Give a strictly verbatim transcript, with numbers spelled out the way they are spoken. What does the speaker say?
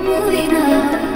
Moving on.